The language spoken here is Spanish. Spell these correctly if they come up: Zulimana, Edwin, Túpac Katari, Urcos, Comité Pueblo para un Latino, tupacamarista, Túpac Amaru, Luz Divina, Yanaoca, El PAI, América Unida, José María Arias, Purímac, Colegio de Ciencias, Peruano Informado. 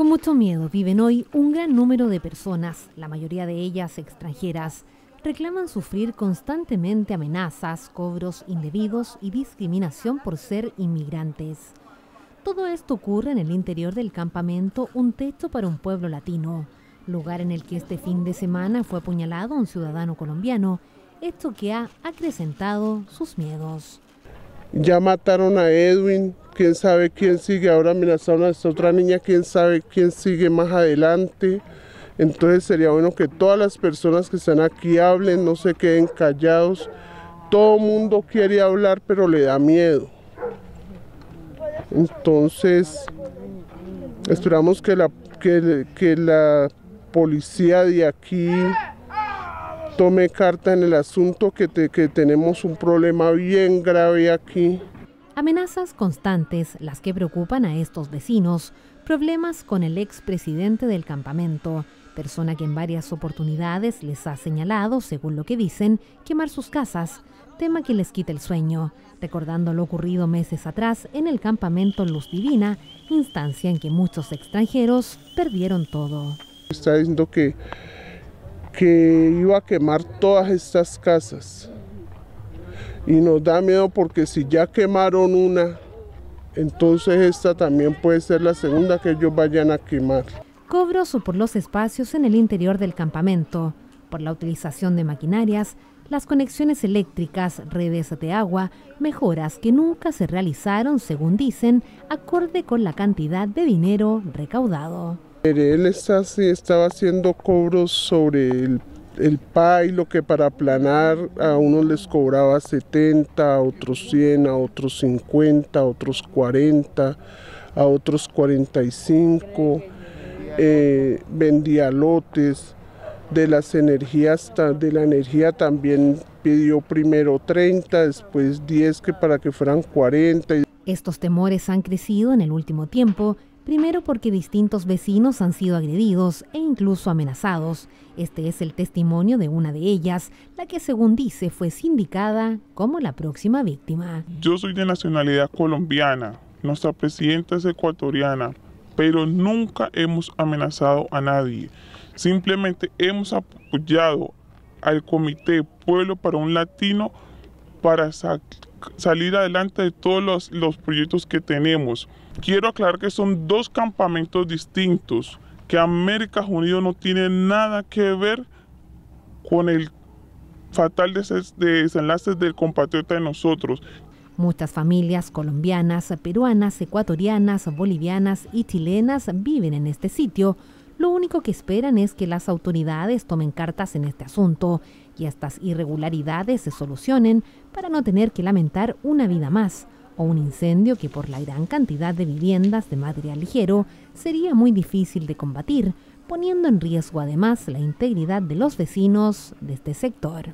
Con mucho miedo viven hoy un gran número de personas, la mayoría de ellas extranjeras. Reclaman sufrir constantemente amenazas, cobros indebidos y discriminación por ser inmigrantes. Todo esto ocurre en el interior del campamento Un Techo para un Pueblo Latino, lugar en el que este fin de semana fue apuñalado un ciudadano colombiano, esto que ha acrecentado sus miedos. Ya mataron a Edwin, quién sabe quién sigue, ahora amenazaron a esta otra niña, quién sabe quién sigue más adelante. Entonces sería bueno que todas las personas que están aquí hablen, no se queden callados. Todo mundo quiere hablar, pero le da miedo. Entonces, esperamos que la policía de aquí tome carta en el asunto, que tenemos un problema bien grave aquí. Amenazas constantes las que preocupan a estos vecinos. Problemas con el expresidente del campamento, persona que en varias oportunidades les ha señalado, según lo que dicen, quemar sus casas, tema que les quita el sueño, recordando lo ocurrido meses atrás en el campamento Luz Divina, instancia en que muchos extranjeros perdieron todo. Está diciendo que iba a quemar todas estas casas y nos da miedo porque si ya quemaron una, entonces esta también puede ser la segunda que ellos vayan a quemar. Cobros por los espacios en el interior del campamento, por la utilización de maquinarias, las conexiones eléctricas, redes de agua, mejoras que nunca se realizaron, según dicen, acorde con la cantidad de dinero recaudado. Él estaba haciendo cobros sobre el PAI, lo que para aplanar a unos les cobraba 70, a otros 100, a otros 50, a otros 40, a otros 45, vendía lotes, de las energías, de la energía también pidió primero 30, después 10 que para que fueran 40. Estos temores han crecido en el último tiempo. Primero porque distintos vecinos han sido agredidos e incluso amenazados. Este es el testimonio de una de ellas, la que según dice fue sindicada como la próxima víctima. Yo soy de nacionalidad colombiana, nuestra presidenta es ecuatoriana, pero nunca hemos amenazado a nadie. Simplemente hemos apoyado al Comité Pueblo para un Latino para salir adelante de todos los proyectos que tenemos. Quiero aclarar que son dos campamentos distintos, que América Unida no tiene nada que ver con el fatal desenlace del compatriota de nosotros. Muchas familias colombianas, peruanas, ecuatorianas, bolivianas y chilenas viven en este sitio. Lo único que esperan es que las autoridades tomen cartas en este asunto y estas irregularidades se solucionen para no tener que lamentar una vida más o un incendio que por la gran cantidad de viviendas de material ligero sería muy difícil de combatir, poniendo en riesgo además la integridad de los vecinos de este sector.